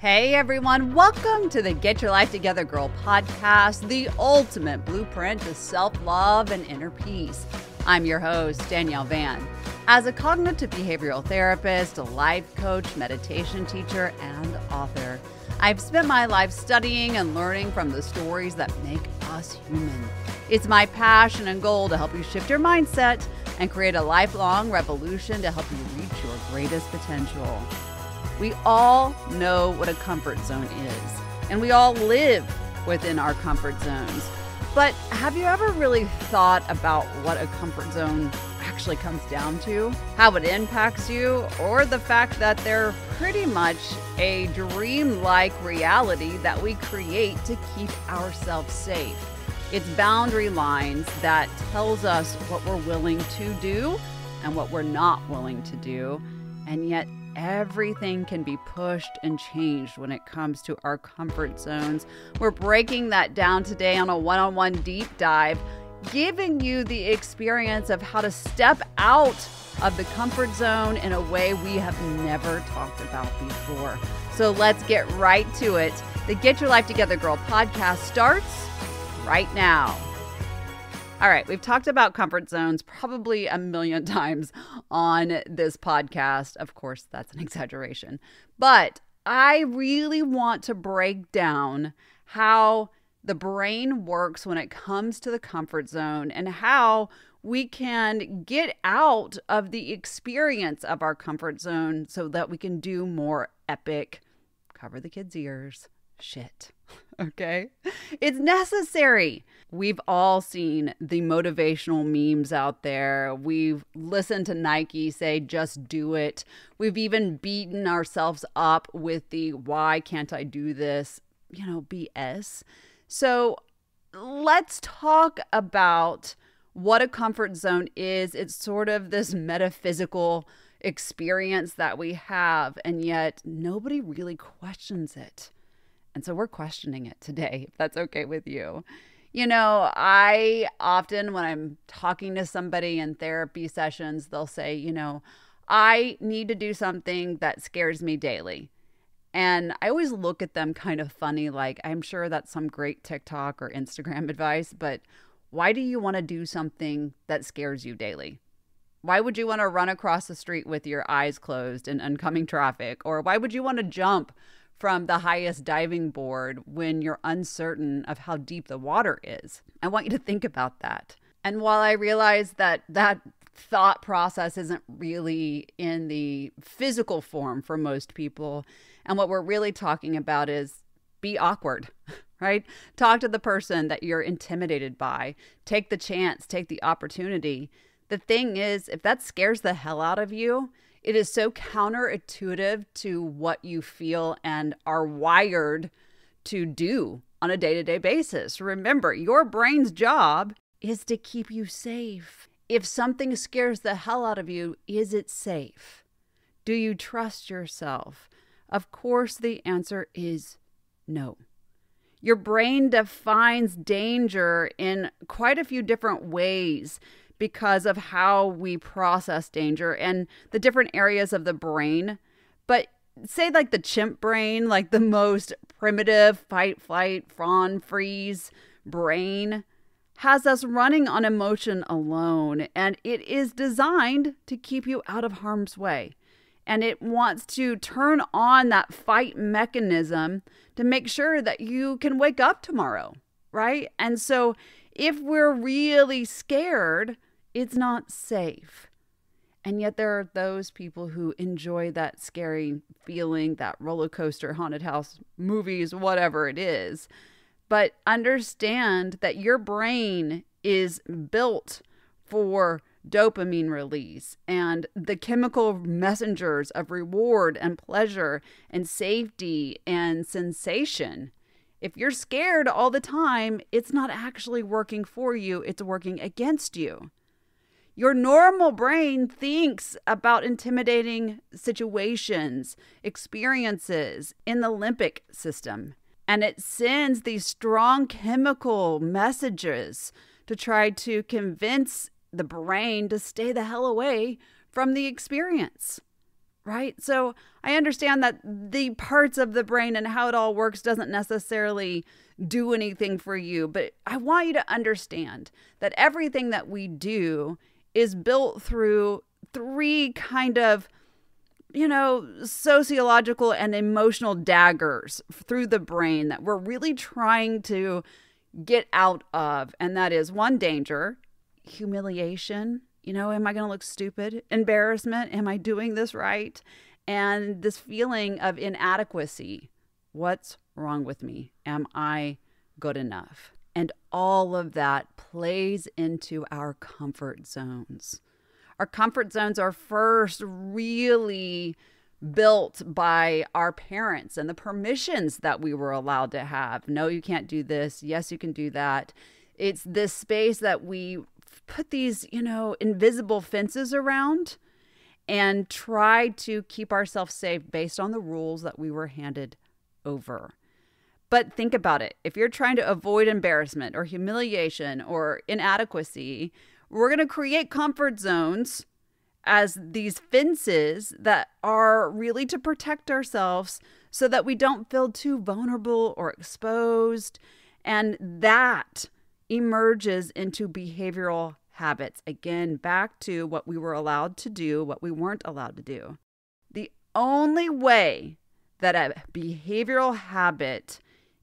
Hey everyone, welcome to the Get Your Life Together Girl podcast, the ultimate blueprint to self-love and inner peace. I'm your host, Danielle Vann. As a cognitive behavioral therapist, a life coach, meditation teacher, and author, I've spent my life studying and learning from the stories that make us human. It's my passion and goal to help you shift your mindset and create a lifelong revolution to help you reach your greatest potential. We all know what a comfort zone is, and we all live within our comfort zones. But have you ever really thought about what a comfort zone actually comes down to, how it impacts you, or the fact that they're pretty much a dream-like reality that we create to keep ourselves safe? It's boundary lines that tells us what we're willing to do and what we're not willing to do, and yet everything can be pushed and changed when it comes to our comfort zones. We're breaking that down today on a one-on-one deep dive, giving you the experience of how to step out of the comfort zone in a way we have never talked about before. So let's get right to it. The Get Your Life Together Girl podcast starts right now. All right, we've talked about comfort zones probably 1,000,000 times on this podcast. Of course, that's an exaggeration. But I really want to break down how the brain works when it comes to the comfort zone and how we can get out of the experience of our comfort zone so that we can do more epic, cover the kids' ears, shit. Okay? It's necessary. We've all seen the motivational memes out there. We've listened to Nike say, just do it. We've even beaten ourselves up with the, why can't I do this? You know, BS. So let's talk about what a comfort zone is. It's sort of this metaphysical experience that we have, and yet nobody really questions it. And so we're questioning it today, if that's okay with you. You know, I often, when I'm talking to somebody in therapy sessions, they'll say, you know, I need to do something that scares me daily. And I always look at them kind of funny, like, I'm sure that's some great TikTok or Instagram advice, but why do you want to do something that scares you daily? Why would you want to run across the street with your eyes closed in oncoming traffic? Or why would you want to jump from the highest diving board when you're uncertain of how deep the water is? I want you to think about that. And while I realize that that thought process isn't really in the physical form for most people, and what we're really talking about is be awkward, right? Talk to the person that you're intimidated by. Take the chance, take the opportunity. The thing is, if that scares the hell out of you, it is so counterintuitive to what you feel and are wired to do on a day-to-day basis. Remember, your brain's job is to keep you safe. If something scares the hell out of you, is it safe? Do you trust yourself? Of course, the answer is no. Your brain defines danger in quite a few different ways because of how we process danger and the different areas of the brain. But say like the chimp brain, like the most primitive fight, flight, fawn, freeze brain, has us running on emotion alone. And it is designed to keep you out of harm's way. And it wants to turn on that fight mechanism to make sure that you can wake up tomorrow, right? And so if we're really scared, it's not safe. And yet there are those people who enjoy that scary feeling, that roller coaster, haunted house, movies, whatever it is. But understand that your brain is built for dopamine release and the chemical messengers of reward and pleasure and safety and sensation. If you're scared all the time, it's not actually working for you. It's working against you. Your normal brain thinks about intimidating situations, experiences in the limbic system, and it sends these strong chemical messages to try to convince the brain to stay the hell away from the experience. right? So I understand that the parts of the brain and how it all works doesn't necessarily do anything for you, but I want you to understand that everything that we do is built through three kind of, you know, sociological and emotional daggers through the brain that we're really trying to get out of. And that is, one, danger, humiliation. You know, am I going to look stupid? Embarrassment. Am I doing this right? And this feeling of inadequacy. What's wrong with me? Am I good enough? And all of that plays into our comfort zones. Our comfort zones are first really built by our parents and the permissions that we were allowed to have. No, you can't do this. Yes, you can do that. It's this space that we put these, you know, invisible fences around and try to keep ourselves safe based on the rules that we were handed over. But think about it. If you're trying to avoid embarrassment or humiliation or inadequacy, we're going to create comfort zones as these fences that are really to protect ourselves so that we don't feel too vulnerable or exposed. And that emerges into behavioral habits. Again, back to what we were allowed to do, what we weren't allowed to do. The only way that a behavioral habit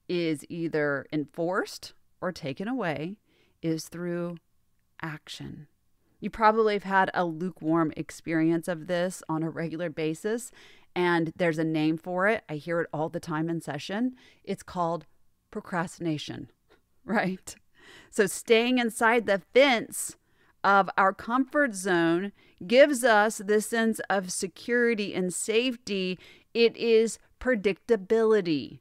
is either enforced or taken away is through action. You probably have had a lukewarm experience of this on a regular basis, and there's a name for it. I hear it all the time in session. It's called procrastination, right? So staying inside the fence of our comfort zone gives us this sense of security and safety. It is predictability.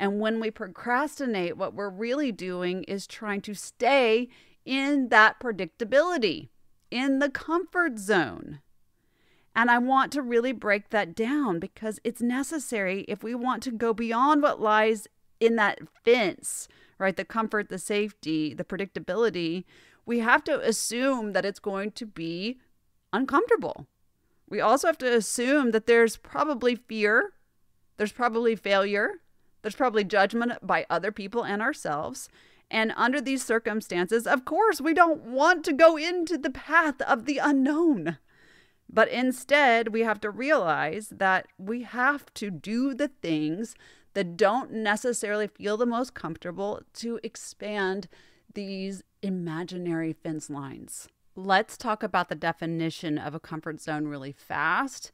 And when we procrastinate, what we're really doing is trying to stay in that predictability, in the comfort zone. And I want to really break that down because it's necessary if we want to go beyond what lies in that fence, right? The comfort, the safety, the predictability. We have to assume that it's going to be uncomfortable. We also have to assume that there's probably fear, there's probably failure, there's probably judgment by other people and ourselves. And under these circumstances, of course, we don't want to go into the path of the unknown. But instead, we have to realize that we have to do the things that don't necessarily feel the most comfortable to expand these imaginary fence lines. Let's talk about the definition of a comfort zone really fast.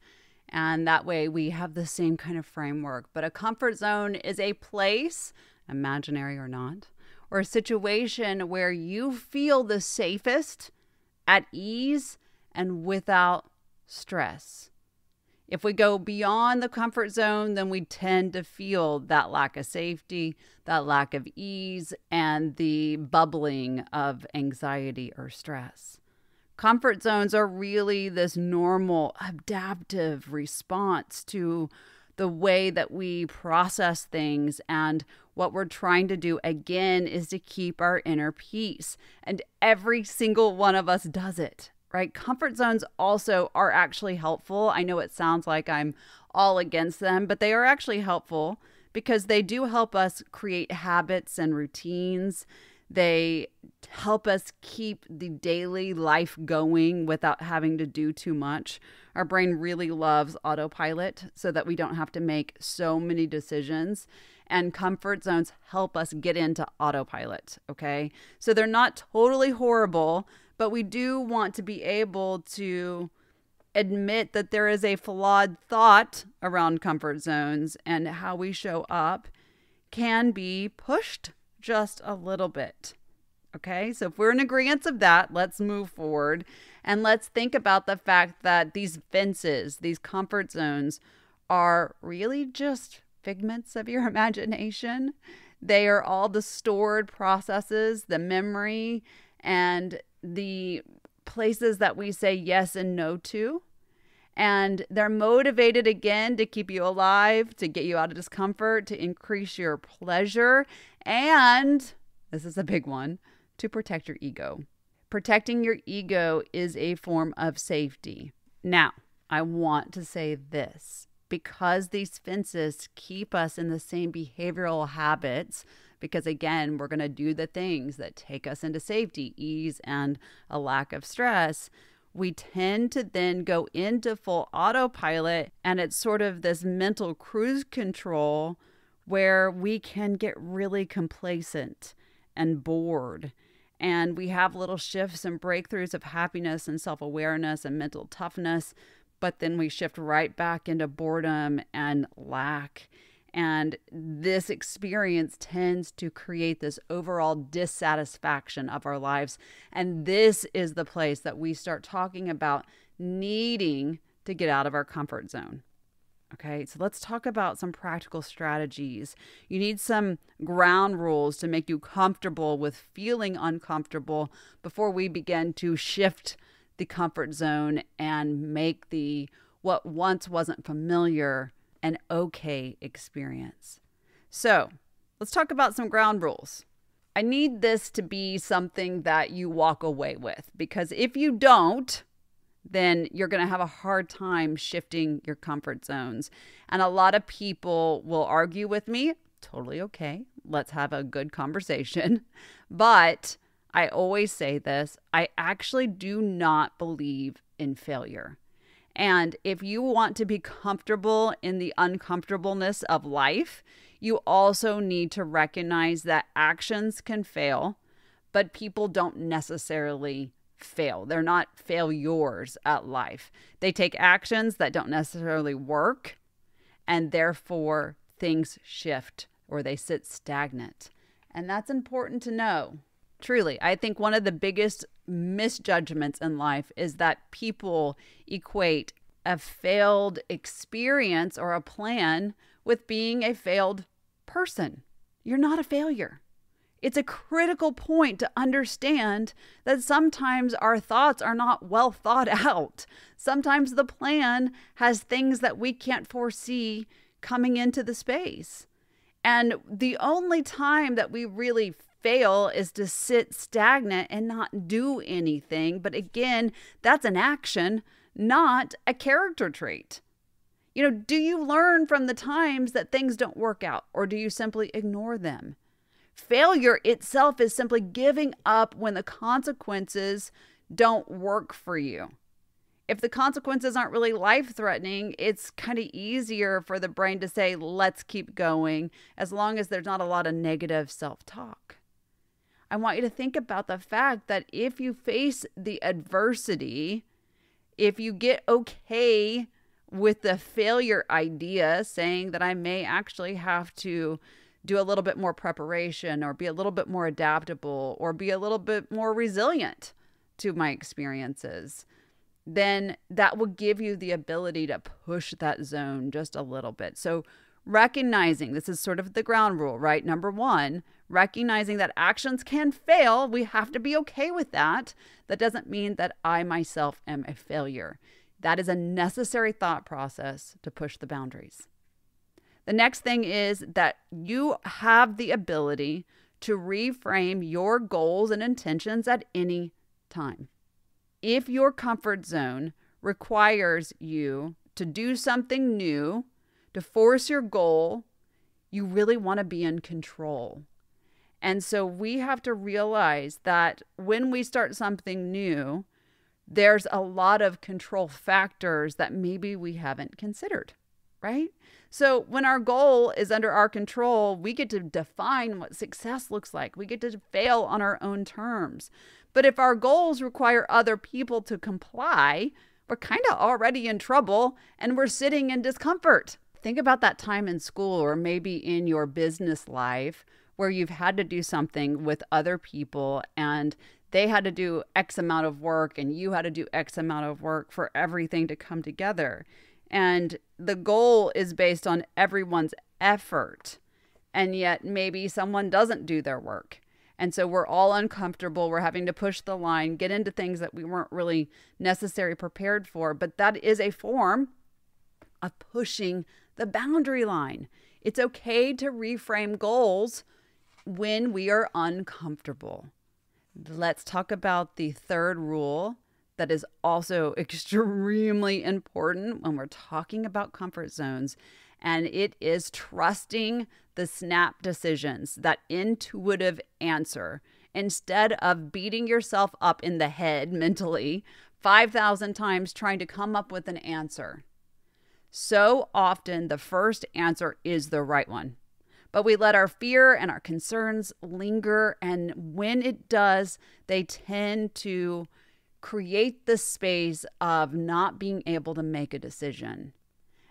And that way we have the same kind of framework. But a comfort zone is a place, imaginary or not, or a situation where you feel the safest, at ease, and without stress. If we go beyond the comfort zone, then we tend to feel that lack of safety, that lack of ease, and the bubbling of anxiety or stress. Comfort zones are really this normal, adaptive response to the way that we process things, and what we're trying to do again is to keep our inner peace. And every single one of us does it, right? Comfort zones also are actually helpful. I know it sounds like I'm all against them, but they are actually helpful because they do help us create habits and routines. They help us keep the daily life going without having to do too much. Our brain really loves autopilot so that we don't have to make so many decisions. And comfort zones help us get into autopilot, okay? So they're not totally horrible, but we do want to be able to admit that there is a flawed thought around comfort zones, and how we show up can be pushed just a little bit. Okay, so if we're in agreement of that, let's move forward and let's think about the fact that these fences, these comfort zones, are really just figments of your imagination. They are all the stored processes, the memory, and the places that we say yes and no to. And they're motivated again to keep you alive, to get you out of discomfort, to increase your pleasure, and this is a big one, to protect your ego. Protecting your ego is a form of safety. Now, I want to say this. Because these fences keep us in the same behavioral habits, because again, we're going to do the things that take us into safety, ease, and a lack of stress, we tend to then go into full autopilot, and it's sort of this mental cruise control where we can get really complacent and bored. And we have little shifts and breakthroughs of happiness and self-awareness and mental toughness, but then we shift right back into boredom and lack. And this experience tends to create this overall dissatisfaction of our lives. And this is the place that we start talking about needing to get out of our comfort zone. Okay, so let's talk about some practical strategies. You need some ground rules to make you comfortable with feeling uncomfortable before we begin to shift the comfort zone and make the what once wasn't familiar an okay experience. So let's talk about some ground rules. I need this to be something that you walk away with, because if you don't, then you're going to have a hard time shifting your comfort zones. And a lot of people will argue with me. Totally okay. Let's have a good conversation. But I always say this, I actually do not believe in failure. And if you want to be comfortable in the uncomfortableness of life, you also need to recognize that actions can fail, but people don't necessarily fail. They're not failures at life. They take actions that don't necessarily work, and therefore things shift or they sit stagnant. And that's important to know. Truly, I think one of the biggest misjudgments in life is that people equate a failed experience or a plan with being a failed person. You're not a failure. It's a critical point to understand that sometimes our thoughts are not well thought out. Sometimes the plan has things that we can't foresee coming into the space. And the only time that we really fail is to sit stagnant and not do anything. But again, that's an action, not a character trait. You know, do you learn from the times that things don't work out, or do you simply ignore them? Failure itself is simply giving up when the consequences don't work for you. If the consequences aren't really life-threatening, it's kind of easier for the brain to say, let's keep going, as long as there's not a lot of negative self-talk. I want you to think about the fact that if you face the adversity, if you get okay with the failure idea, saying that I may actually have to do a little bit more preparation, or be a little bit more adaptable, or be a little bit more resilient to my experiences, then that will give you the ability to push that zone just a little bit. So recognizing, this is sort of the ground rule, right? Number one, recognizing that actions can fail. We have to be okay with that. That doesn't mean that I myself am a failure. That is a necessary thought process to push the boundaries. The next thing is that you have the ability to reframe your goals and intentions at any time. If your comfort zone requires you to do something new, to force your goal, you really want to be in control. And so we have to realize that when we start something new, there's a lot of control factors that maybe we haven't considered, right? So when our goal is under our control, we get to define what success looks like. We get to fail on our own terms. But if our goals require other people to comply, we're kind of already in trouble and we're sitting in discomfort. Think about that time in school, or maybe in your business life, where you've had to do something with other people and they had to do X amount of work and you had to do X amount of work for everything to come together. And the goal is based on everyone's effort. And yet maybe someone doesn't do their work. And so we're all uncomfortable. We're having to push the line, get into things that we weren't really necessarily prepared for. But that is a form of pushing the boundary line. It's okay to reframe goals when we are uncomfortable. Let's talk about the third rule that is also extremely important when we're talking about comfort zones. And it is trusting the snap decisions, that intuitive answer, instead of beating yourself up in the head mentally 5,000 times trying to come up with an answer. So often the first answer is the right one, but we let our fear and our concerns linger. And when it does, they tend to create the space of not being able to make a decision.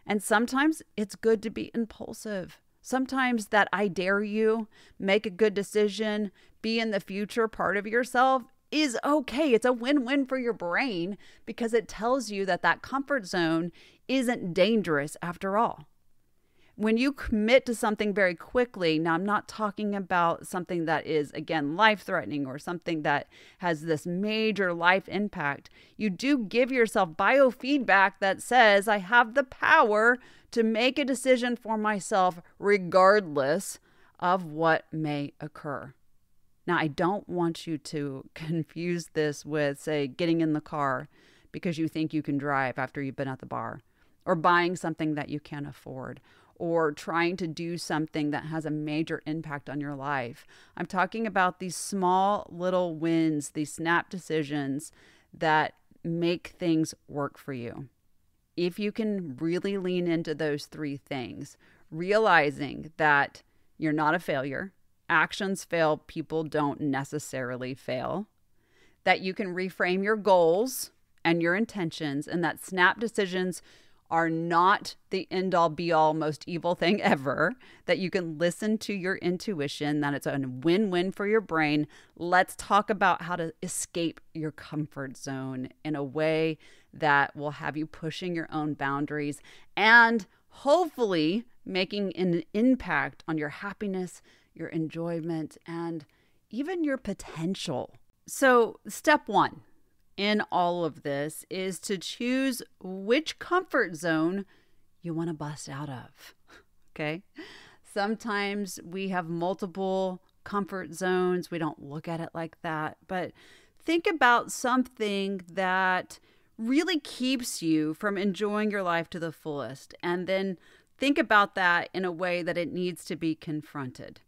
And sometimes it's good to be impulsive. Sometimes that I dare you, make a good decision, be in the future part of yourself is okay. It's a win-win for your brain because it tells you that that comfort zone isn't dangerous after all. When you commit to something very quickly, now I'm not talking about something that is, again, life-threatening or something that has this major life impact, you do give yourself biofeedback that says, I have the power to make a decision for myself regardless of what may occur. Now, I don't want you to confuse this with, say, getting in the car because you think you can drive after you've been at the bar, or buying something that you can't afford, or trying to do something that has a major impact on your life. I'm talking about these small little wins, these snap decisions that make things work for you. If you can really lean into those three things, realizing that you're not a failure, actions fail, people don't necessarily fail, that you can reframe your goals and your intentions, and that snap decisions are not the end-all, be-all, most evil thing ever, that you can listen to your intuition, that it's a win-win for your brain. Let's talk about how to escape your comfort zone in a way that will have you pushing your own boundaries and hopefully making an impact on your happiness, your enjoyment, and even your potential. So step one in all of this is to choose which comfort zone you want to bust out of, okay? Sometimes we have multiple comfort zones. We don't look at it like that, but think about something that really keeps you from enjoying your life to the fullest, and then think about that in a way that it needs to be confronted.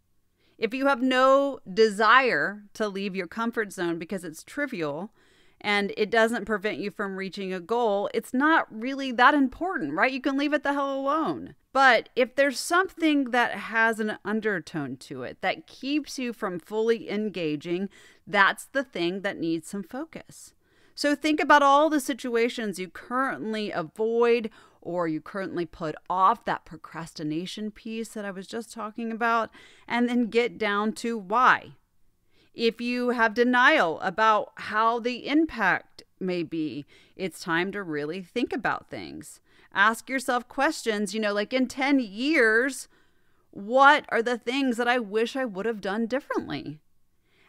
If you have no desire to leave your comfort zone because it's trivial, and it doesn't prevent you from reaching a goal, it's not really that important, right? You can leave it the hell alone. But if there's something that has an undertone to it that keeps you from fully engaging, that's the thing that needs some focus. So think about all the situations you currently avoid or you currently put off, that procrastination piece that I was just talking about, and then get down to why. If you have denial about how the impact may be, it's time to really think about things. Ask yourself questions, you know, like in 10 years, what are the things that I wish I would have done differently?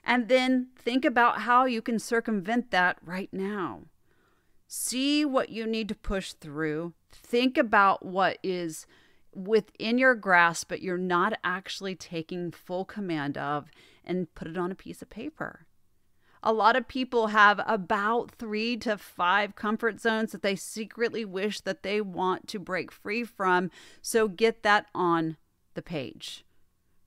And then think about how you can circumvent that right now. See what you need to push through. Think about what is within your grasp, but you're not actually taking full command of, and put it on a piece of paper. A lot of people have about 3 to 5 comfort zones that they secretly wish that they want to break free from. So get that on the page.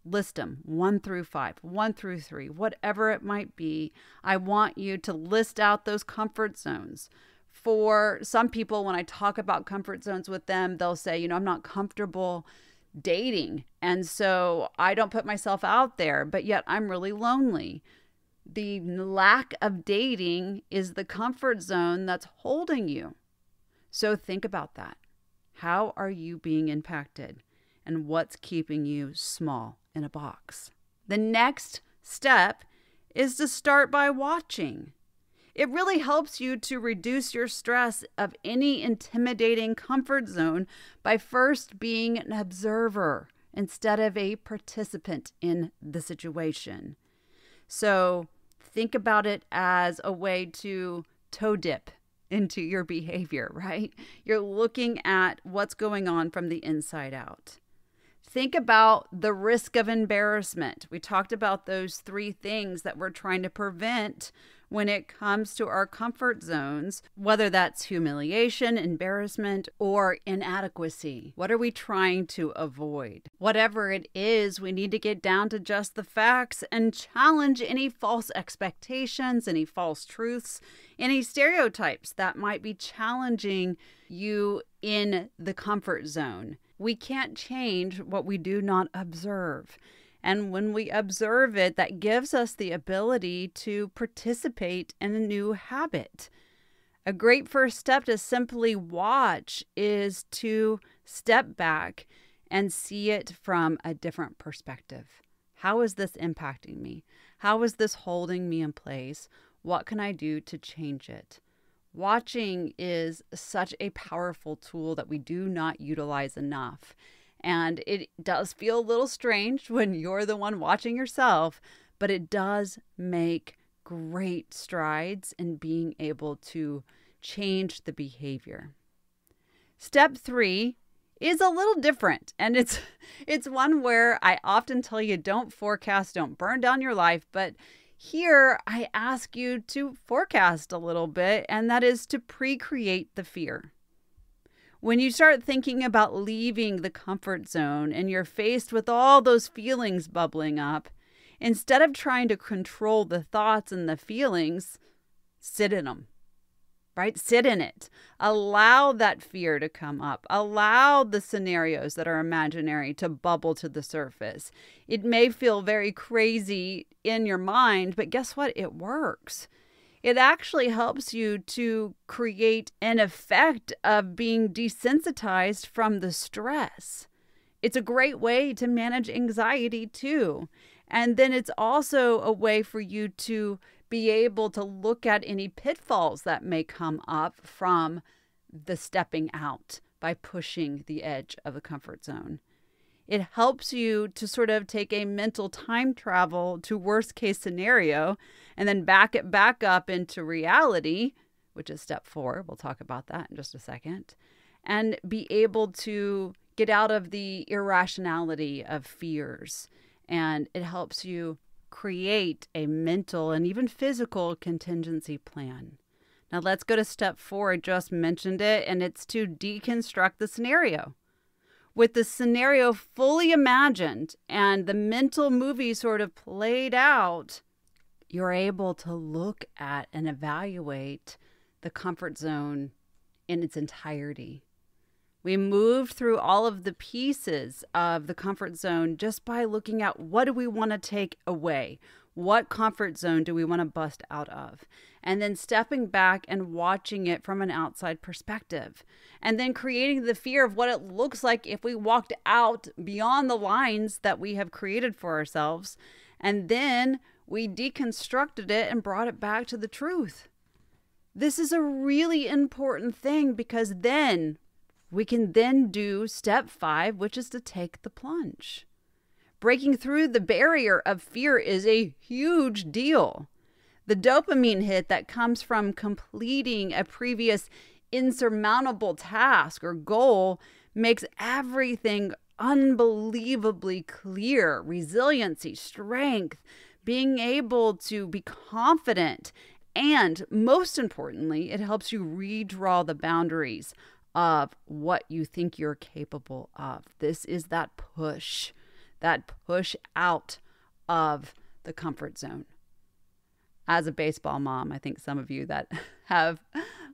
List them 1 through 5, 1 through 3, whatever it might be. I want you to list out those comfort zones. For some people, when I talk about comfort zones with them, they'll say, you know, I'm not comfortable dating, and so I don't put myself out there, but yet I'm really lonely. The lack of dating is the comfort zone that's holding you. So think about that. How are you being impacted, and what's keeping you small in a box? The next step is to start by watching. It really helps you to reduce your stress of any intimidating comfort zone by first being an observer instead of a participant in the situation. So think about it as a way to toe dip into your behavior, right? You're looking at what's going on from the inside out. Think about the risk of embarrassment. We talked about those 3 things that we're trying to prevent when it comes to our comfort zones, whether that's humiliation, embarrassment, or inadequacy. What are we trying to avoid? Whatever it is, we need to get down to just the facts and challenge any false expectations, any false truths, any stereotypes that might be challenging you in the comfort zone. We can't change what we do not observe. And when we observe it, that gives us the ability to participate in a new habit. A great first step to simply watch is to step back and see it from a different perspective. How is this impacting me? How is this holding me in place? What can I do to change it? Watching is such a powerful tool that we do not utilize enough. And it does feel a little strange when you're the one watching yourself, but it does make great strides in being able to change the behavior. Step 3 is a little different, and it's one where I often tell you don't forecast, don't burn down your life, but here I ask you to forecast a little bit, and that is to pre-create the fear. When you start thinking about leaving the comfort zone and you're faced with all those feelings bubbling up, instead of trying to control the thoughts and the feelings, sit in them, right? Sit in it. Allow that fear to come up. Allow the scenarios that are imaginary to bubble to the surface. It may feel very crazy in your mind, but guess what? It works. It actually helps you to create an effect of being desensitized from the stress. It's a great way to manage anxiety too. And then it's also a way for you to be able to look at any pitfalls that may come up from the stepping out by pushing the edge of the comfort zone. It helps you to sort of take a mental time travel to worst case scenario and then back it back up into reality, which is step 4. We'll talk about that in just a second. And be able to get out of the irrationality of fears. And it helps you create a mental and even physical contingency plan. Now let's go to step 4. I just mentioned it, and it's to deconstruct the scenario. With the scenario fully imagined and the mental movie sort of played out, you're able to look at and evaluate the comfort zone in its entirety. We moved through all of the pieces of the comfort zone just by looking at what do we want to take away? What comfort zone do we want to bust out of? And then stepping back and watching it from an outside perspective. And then creating the fear of what it looks like if we walked out beyond the lines that we have created for ourselves. And then we deconstructed it and brought it back to the truth. This is a really important thing because then we can then do step 5, which is to take the plunge. Breaking through the barrier of fear is a huge deal. The dopamine hit that comes from completing a previous insurmountable task or goal makes everything unbelievably clear. Resiliency, strength, being able to be confident, and most importantly, it helps you redraw the boundaries of what you think you're capable of. This is that push out of the comfort zone. As a baseball mom, I think some of you that have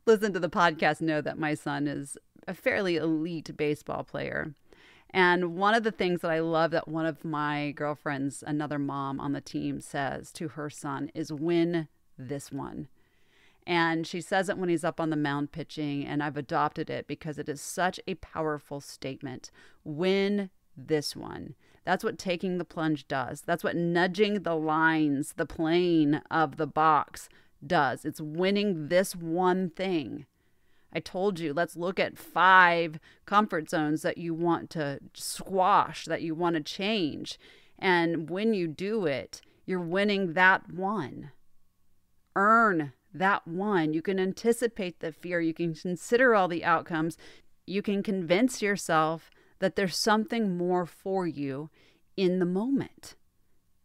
listened to the podcast know that my son is a fairly elite baseball player. And one of the things that I love that one of my girlfriends, another mom on the team, says to her son is win this one. And she says it when he's up on the mound pitching, and I've adopted it because it is such a powerful statement. Win this one. That's what taking the plunge does. That's what nudging the lines, the plane of the box does. It's winning this one thing. I told you, let's look at 5 comfort zones that you want to squash, that you want to change. And when you do it, you're winning that one. Earn that one. You can anticipate the fear. You can consider all the outcomes. You can convince yourself that there's something more for you in the moment.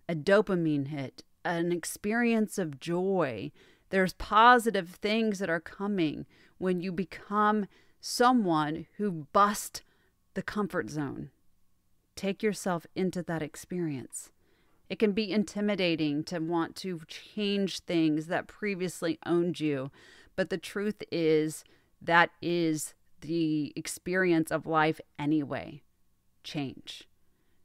A dopamine hit, an experience of joy There's positive things that are coming when you become someone who busts the comfort zone. Take yourself into that experience. It can be intimidating to want to change things that previously owned you, but the truth is that is the experience of life anyway. Change.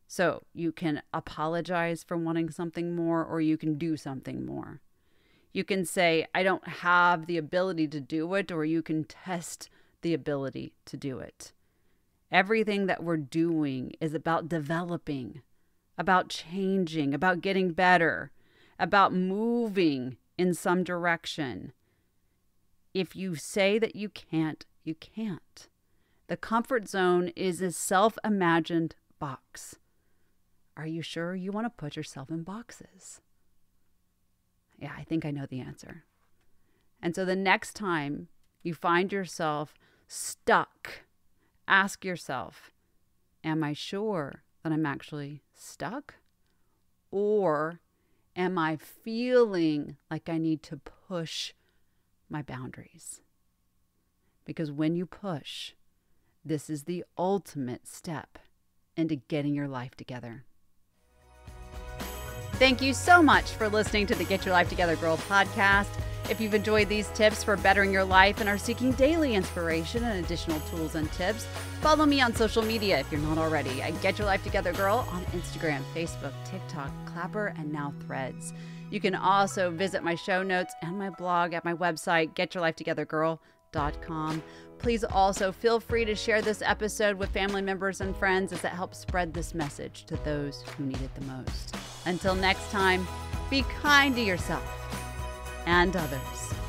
So you can apologize for wanting something more, or you can do something more. You can say, I don't have the ability to do it, or you can test the ability to do it. Everything that we're doing is about developing, about changing, about getting better, about moving in some direction. If you say that you can't, you can't. The comfort zone is a self-imagined box. Are you sure you want to put yourself in boxes? Yeah, I think I know the answer. And so the next time you find yourself stuck, ask yourself, am I sure that I'm actually stuck? Or am I feeling like I need to push my boundaries? Because when you push, this is the ultimate step into getting your life together. Thank you so much for listening to the Get Your Life Together Girl podcast. If you've enjoyed these tips for bettering your life and are seeking daily inspiration and additional tools and tips, follow me on social media if you're not already. I Get Your Life Together Girl on Instagram, Facebook, TikTok, Clapper, and now Threads. You can also visit my show notes and my blog at my website, getyourlifetogethergirl.com. Please also feel free to share this episode with family members and friends, as it helps spread this message to those who need it the most. Until next time, be kind to yourself and others.